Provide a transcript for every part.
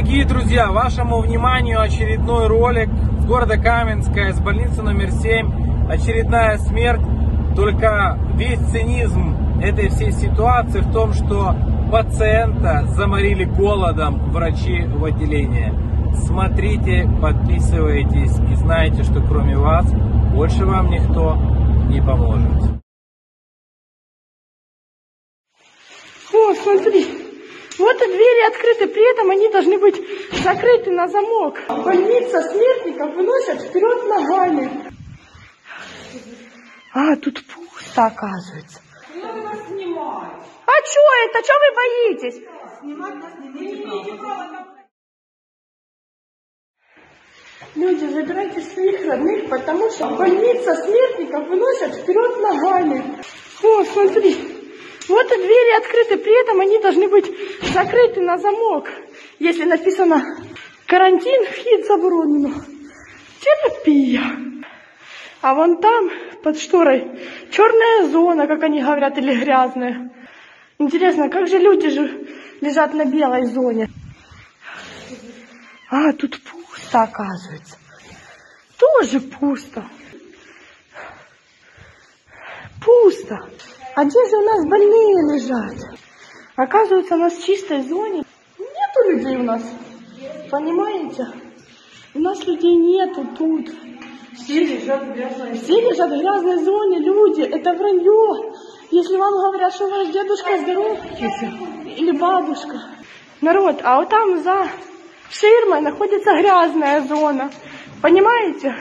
Дорогие друзья, вашему вниманию очередной ролик с города Каменская, с больницы номер 7. Очередная смерть, только весь цинизм этой всей ситуации в том, что пациента заморили голодом врачи в отделении. Смотрите, подписывайтесь и знайте, что кроме вас больше вам никто не поможет. О, смотри! Вот и двери открыты, при этом они должны быть закрыты на замок. Больница смертников выносят вперед ногами. А, тут пусто, оказывается. Не надо нас снимать. А что это? Чего вы боитесь? Снимать нас не надо. Люди, забирайте своих родных, потому что больница смертников выносят вперед ногами. О, смотри. Вот и двери открыты, при этом они должны быть закрыты на замок. Если написано «карантин, вхід заборонено». Терапия. А вон там, под шторой, черная зона, как они говорят, или грязная. Интересно, как же люди же лежат на белой зоне? А, тут пусто, оказывается. Тоже пусто. Пусто. А где же у нас больные лежат? Оказывается, у нас в чистой зоне. Нету людей у нас. Понимаете? У нас людей нету тут. Все лежат в грязной зоне, люди. Это вранье. Если вам говорят, что ваш дедушка здоров, или бабушка. Народ, а вот там за ширмой находится грязная зона. Понимаете?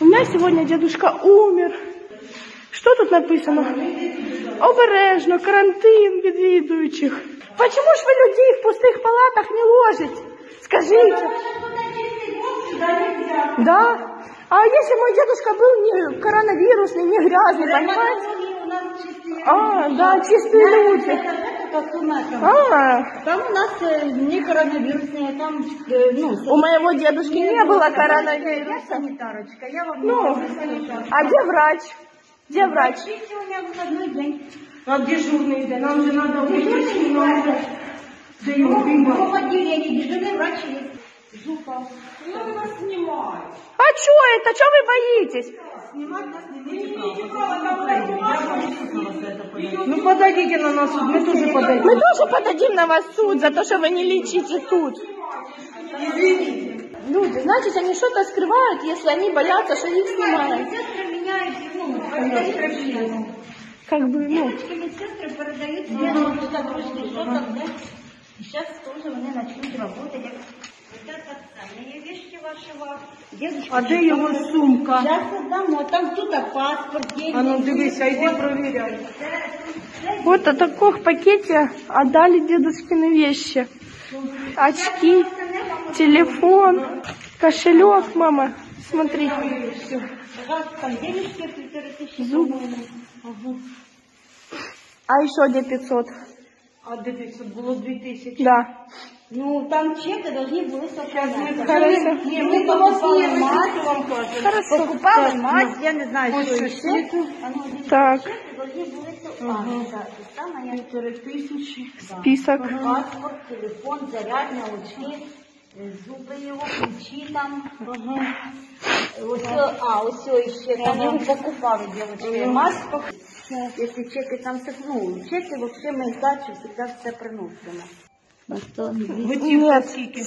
У меня сегодня дедушка умер. Что тут написано? Обережно, карантин відвідуючих. Почему ж вы людей в пустых палатах не ложите? Скажите. Да? А если мой дедушка был не коронавирусный, не грязный, понимаете? А, да, чистые люди. Там у нас не коронавирусные, там... У моего дедушки не было коронавируса. Я санитарочка, я вам не санитарочка. А где врач? Где врач? Врачи у меня выходной день. А дежурный день? Нам же надо выйти. Да его в отделении дежурный врач есть. Жука. Не надо нас снимать. А что это? Чего вы боитесь? Снимать нас не надо. Ну подадите на нас суд, мы тоже подадим. Мы тоже подадим на вас суд за то, что вы не лечите тут. Извините. Люди, значит, они что-то скрывают, если они боятся, что их снимают. Как бы, ну... Девочки, медсестры продают медсестры, загрузки, что там, да? Сейчас тоже они начнут работать. Вот это самое, вещи вашего дедушки. А где его сумка? Сейчас отдам, там кто-то паспорт, деньги. А ну, дивись, а иди проверяй. Вот о таком пакете отдали дедушкины вещи. Очки, телефон, кошелек, мама. Смотри. Зуб. А еще где 500? А где 500? Было 2000. Да. Ну, там чека должны были составлять. Хорошо. Нет, мы покупали мать, вам кажется. Хорошо. Покупала мать, я не знаю, что еще. Так. Список. Паспорт, телефон, зарядные очки. Зубы его, ключи там. Усе еще. Там его покупали, девочки. Маску. Если чеки там сыгнули. Чеки вообще мы сдачи всегда все приносимо. Нет,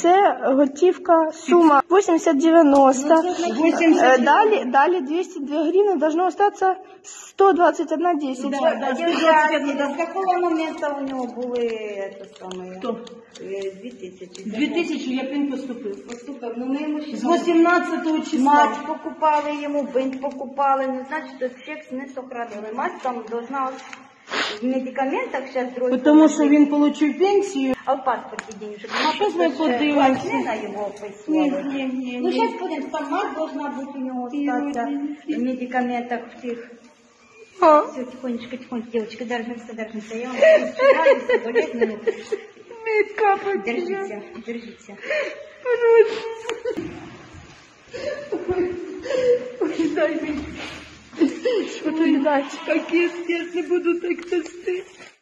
це готівка, сума 80-90, далі 202 гривны, должно остаться 121,10. До какого момента у него были это самое? 2000. 2000 я пин поступив. Поступив, но мы ему с 18 числа. Мать покупали ему, бинт покупали, не значит, что чек не сохранили. Мать там должна... В медикаментах сейчас дрожжи. Потому что он получил пенсию. А в паспорте денежек. А что мы подивимся? Ну сейчас будем, сама должна быть у него остаться в медикаментах в тех. Все, тихонечко, тихонечко, девочка, держимся. Я вам скажу, 10 минут. Держите, держите. Ой, дай мне. Какие сердце будут так тесты.